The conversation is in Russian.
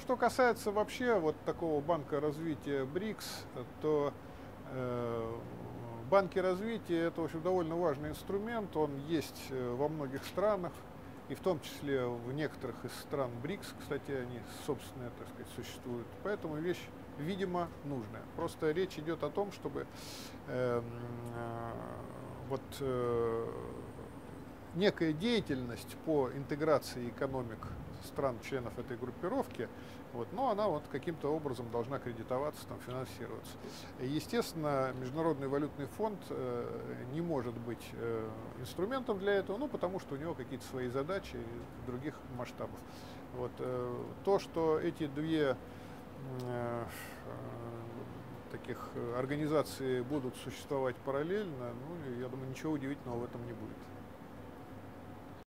Что касается вообще вот такого банка развития БРИКС, то банки развития — это, в общем, довольно важный инструмент, он есть во многих странах, и в том числе в некоторых из стран БРИКС, кстати, они собственные, так сказать, существуют. Поэтому вещь, видимо, нужная. Просто речь идет о том, чтобы некая деятельность по интеграции экономик стран-членов этой группировки, но она каким-то образом должна кредитоваться, финансироваться. Естественно, Международный валютный фонд не может быть инструментом для этого, потому что у него какие-то свои задачи других масштабов. То, что эти две таких организации будут существовать параллельно, я думаю, ничего удивительного в этом не будет.